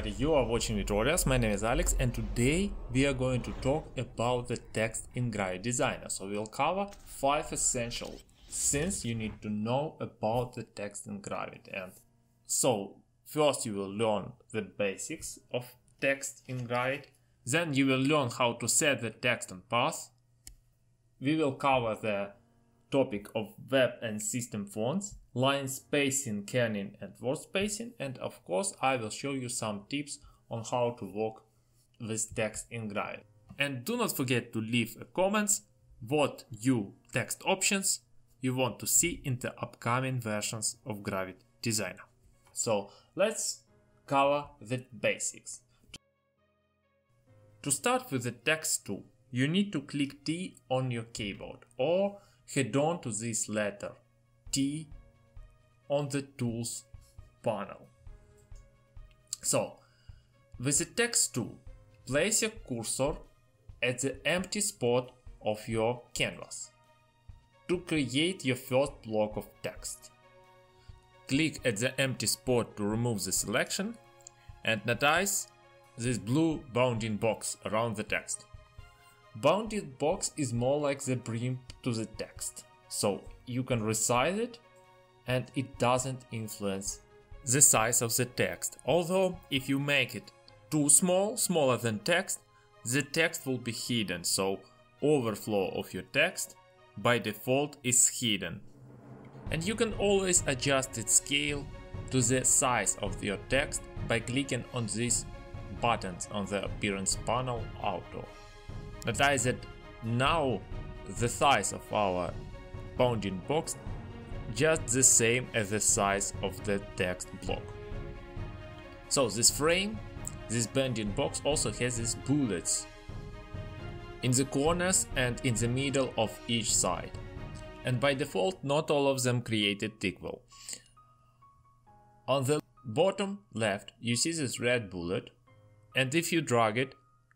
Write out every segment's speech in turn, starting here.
everybody, you are watching Vitorials. My name is Alex, and today we are going to talk about the text in Gravit Designer. So we'll cover 5 essential things you need to know about the text in Gravit. And so first you will learn the basics of text in Gravit, then you will learn how to set the text and path. We will cover the topic of web and system fonts, line spacing, kerning and word spacing, and of course I will show you some tips on how to work with text in Gravit. And do not forget to leave a comments what new text options you want to see in the upcoming versions of Gravit Designer. So let's cover the basics. To start with the text tool, you need to click T on your keyboard or head on to this letter T on the tools panel. So with the text tool, place your cursor at the empty spot of your canvas to create your first block of text. Click at the empty spot to remove the selection and notice this blue bounding box around the text. Bounded box is more like the brim to the text, so you can resize it and it doesn't influence the size of the text. Although if you make it too small, smaller than text, the text will be hidden, so overflow of your text by default is hidden. And you can always adjust its scale to the size of your text by clicking on these buttons on the appearance panel auto. Notice that now the size of our bounding box just the same as the size of the text block. So this frame, this bounding box also has these bullets in the corners and in the middle of each side. And by default not all of them created equal. On the bottom left you see this red bullet, and if you drag it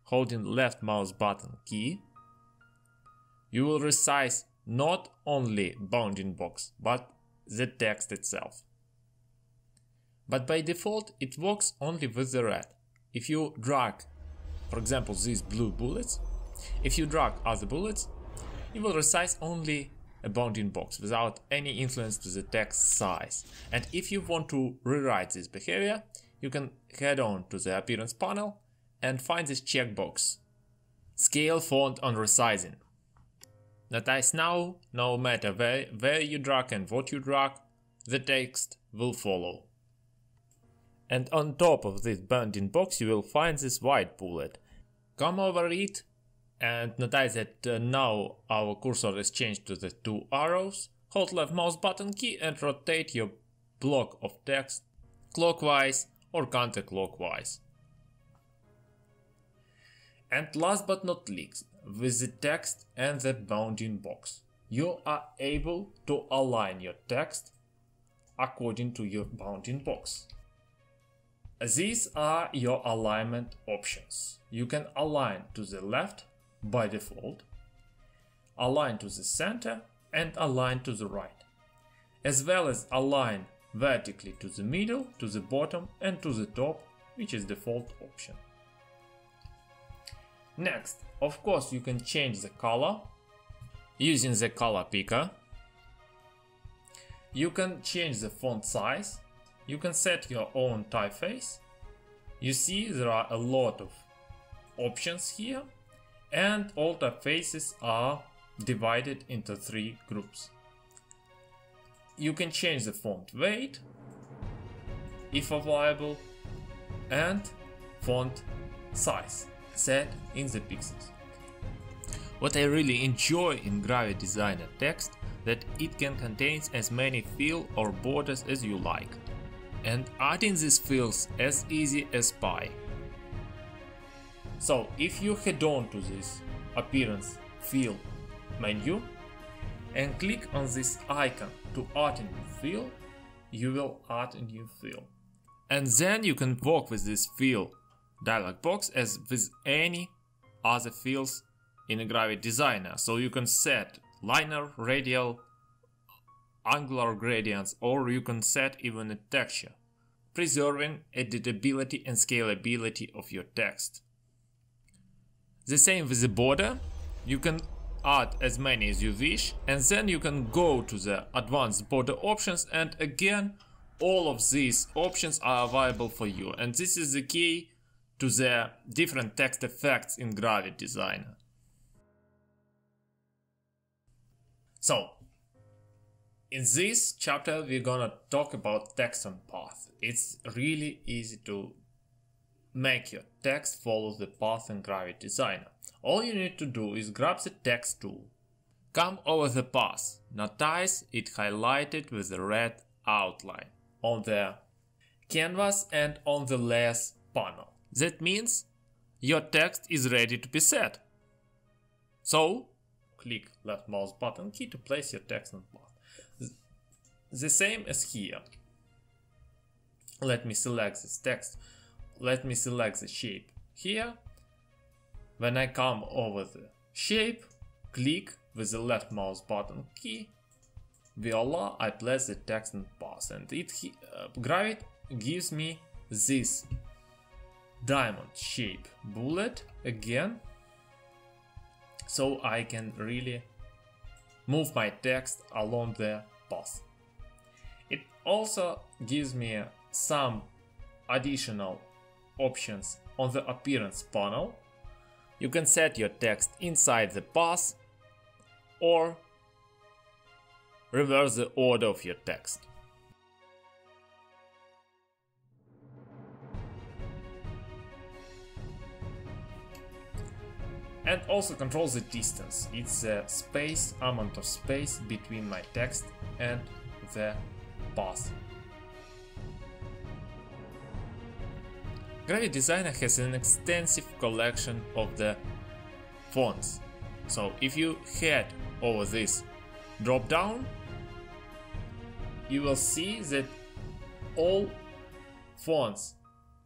holding left mouse button key, you will resize not only bounding box, but the text itself. But by default it works only with the red. If you drag, for example, these blue bullets, if you drag other bullets, you will resize only a bounding box without any influence to the text size. And if you want to rewrite this behavior, you can head on to the appearance panel and find this checkbox Scale Font on Resizing. Notice now, no matter where you drag and what you drag, the text will follow. And on top of this bounding box you will find this white bullet. Come over it and notice that now our cursor is changed to the two arrows. Hold left mouse button key and rotate your block of text clockwise or counterclockwise. And last but not least, with the text and the bounding box, you are able to align your text according to your bounding box. These are your alignment options. You can align to the left by default, align to the center and align to the right, as well as align vertically to the middle, to the bottom and to the top, which is the default option. Next, of course, you can change the color using the color picker. You can change the font size. You can set your own typeface. You see there are a lot of options here, and all typefaces are divided into 3 groups. You can change the font weight if available and font size set in the pixels. What I really enjoy in Gravit Designer text that it can contain as many fields or borders as you like, and adding these fields as easy as pie. So if you head on to this appearance field menu and click on this icon to add a new field, you will add a new field. And then you can work with this field dialog box as with any other fields in a Gravit Designer. So you can set linear, radial, angular gradients, or you can set even a texture. preserving editability and scalability of your text. The same with the border, you can add as many as you wish, and then you can go to the advanced border options, and again all of these options are available for you, and this is the key to the different text effects in Gravit Designer. So, in this chapter we're gonna talk about text on path. It's really easy to make your text follow the path in Gravit Designer. All you need to do is grab the text tool, come over the path, notice it highlighted with a red outline on the canvas and on the layers panel. That means your text is ready to be set. So, click left mouse button key to place your text on path. The same as here. Let me select this text. Let me select the shape here. When I come over the shape, click with the left mouse button key. Voila, I place the text on path, and Gravit gives me this diamond shape bullet again, so I can really move my text along the path. It also gives me some additional options on the appearance panel. You can set your text inside the path or reverse the order of your text. And also control the distance. It's the space, amount of space between my text and the path. Gravit Designer has an extensive collection of the fonts. So if you head over this drop down, you will see that all fonts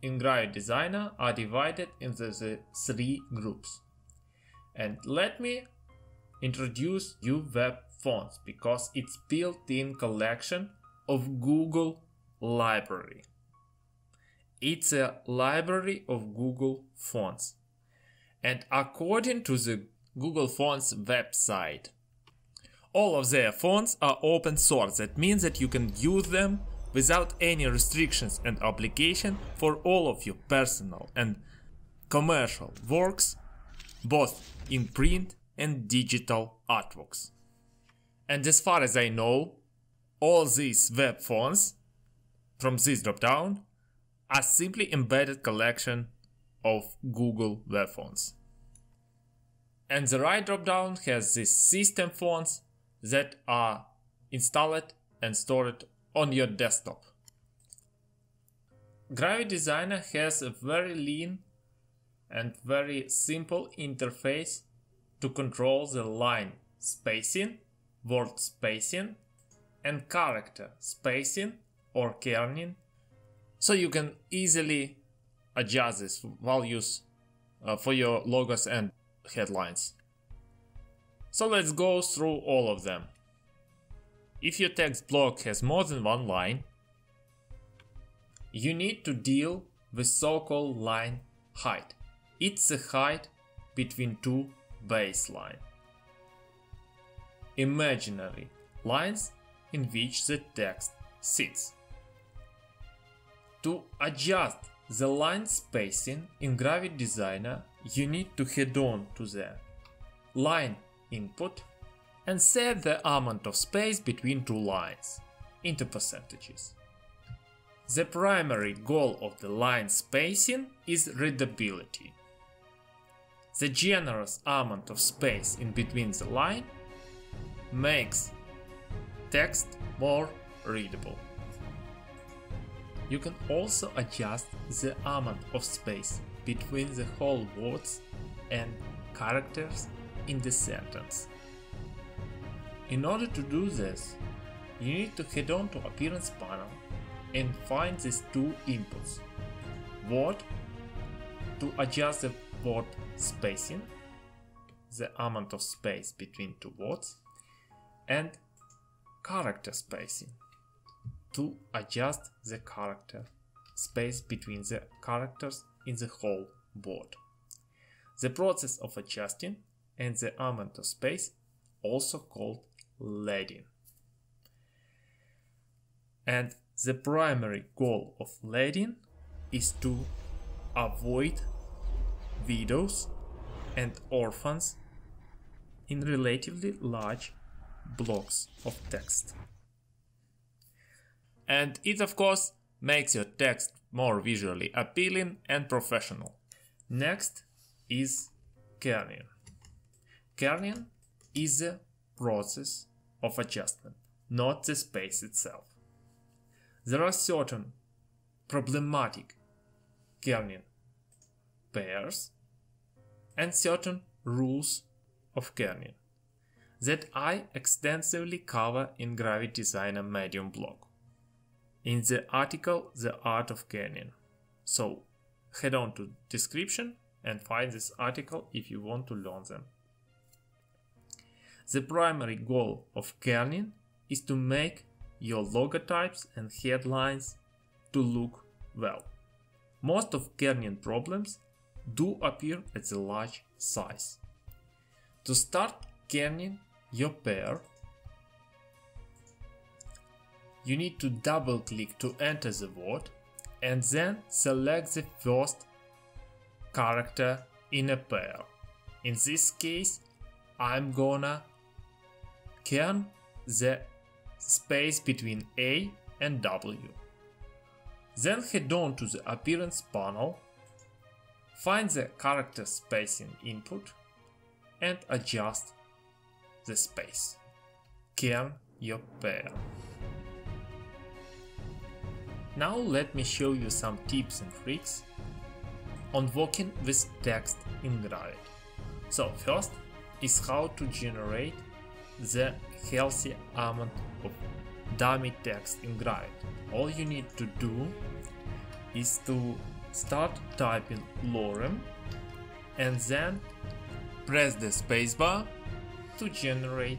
in Gravit Designer are divided into the three groups. And let me introduce you web fonts, because it's built-in collection of Google library. It's a library of Google Fonts. And according to the Google Fonts website, all of their fonts are open source. That means that you can use them without any restrictions and obligation for all of your personal and commercial works, both in print and digital artworks. And as far as I know, all these web fonts from this dropdown are simply embedded collection of Google web fonts. And the right dropdown has these system fonts that are installed and stored on your desktop. Gravit Designer has a very lean and very simple interface to control the line spacing, word spacing, and character spacing or kerning, so you can easily adjust these values for your logos and headlines. So let's go through all of them. If your text block has more than one line, you need to deal with so-called line height. It's the height between two baseline imaginary lines in which the text sits. To adjust the line spacing in Gravit Designer, you need to head on to the line input and set the amount of space between two lines into percentages. The primary goal of the line spacing is readability. The generous amount of space in between the line makes text more readable. You can also adjust the amount of space between the whole words and characters in the sentence. In order to do this, you need to head on to Appearance panel and find these two inputs: word to adjust the word spacing, the amount of space between two words, and character spacing to adjust the character space between the characters in the whole board. The process of adjusting and the amount of space, also called leading. And the primary goal of leading is to avoid widows and orphans in relatively large blocks of text. And it, of course, makes your text more visually appealing and professional. Next is kerning. Kerning is the process of adjustment, not the space itself. There are certain problematic kerning pairs and certain rules of kerning that I extensively cover in Gravit Designer Medium blog, in the article The Art of Kerning. So head on to description and find this article if you want to learn them. The primary goal of kerning is to make your logotypes and headlines to look well. Most of kerning problems do appear at the large size. To start kerning your pair, you need to double click to enter the word and then select the first character in a pair. In this case, I'm gonna kern the space between A and W. Then head on to the appearance panel, find the character spacing input and adjust the space. Kern your pair. Now let me show you some tips and tricks on working with text in Gravit. So first is how to generate the healthy amount of dummy text in Gravit. All you need to do is to start typing lorem and then press the spacebar to generate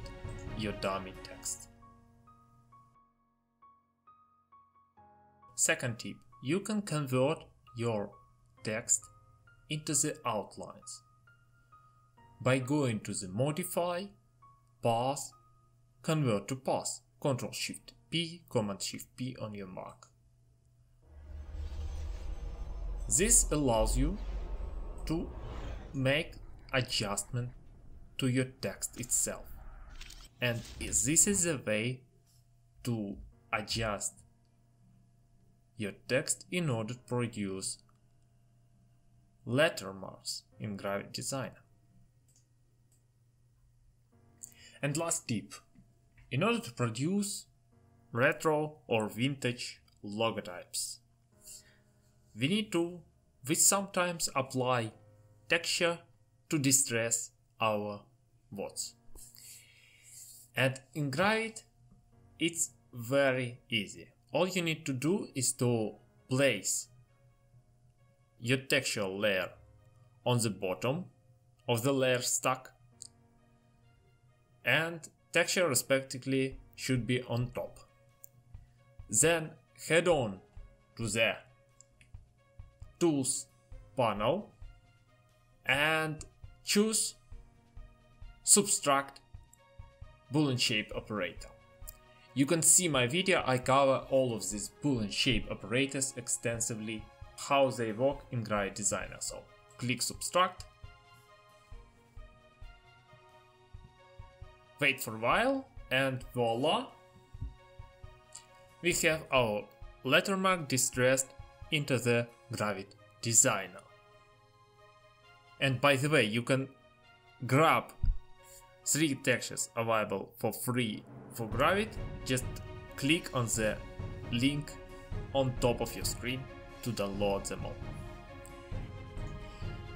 your dummy text. Second tip, you can convert your text into the outlines by going to the Modify, Path, Convert to Path, Ctrl-Shift-P, Command-Shift-P on your Mac. This allows you to make adjustment to your text itself. And this is a way to adjust your text in order to produce letter marks in Gravit Designer. And last tip, in order to produce retro or vintage logotypes, we need to, we sometimes apply texture to distress our words. And in Gravit, it's very easy. All you need to do is to place your texture layer on the bottom of the layer stack, and texture respectively should be on top. Then head on to the Tools panel and choose Subtract Boolean Shape Operator. You can see my video, I cover all of these Boolean shape operators extensively, how they work in Gravit Designer. So click Subtract. Wait for a while and voila, we have our lettermark distressed into the Gravit Designer. And by the way, you can grab 3 textures available for free for Gravit. Just click on the link on top of your screen to download them all.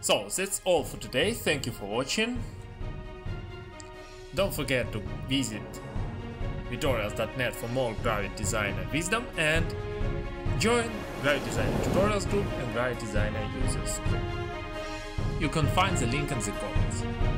So that's all for today. Thank you for watching. Don't forget to visit vitorials.net for more Gravit Designer wisdom and join Gravit Designer Tutorials group and Gravit Designer users group. You can find the link in the comments.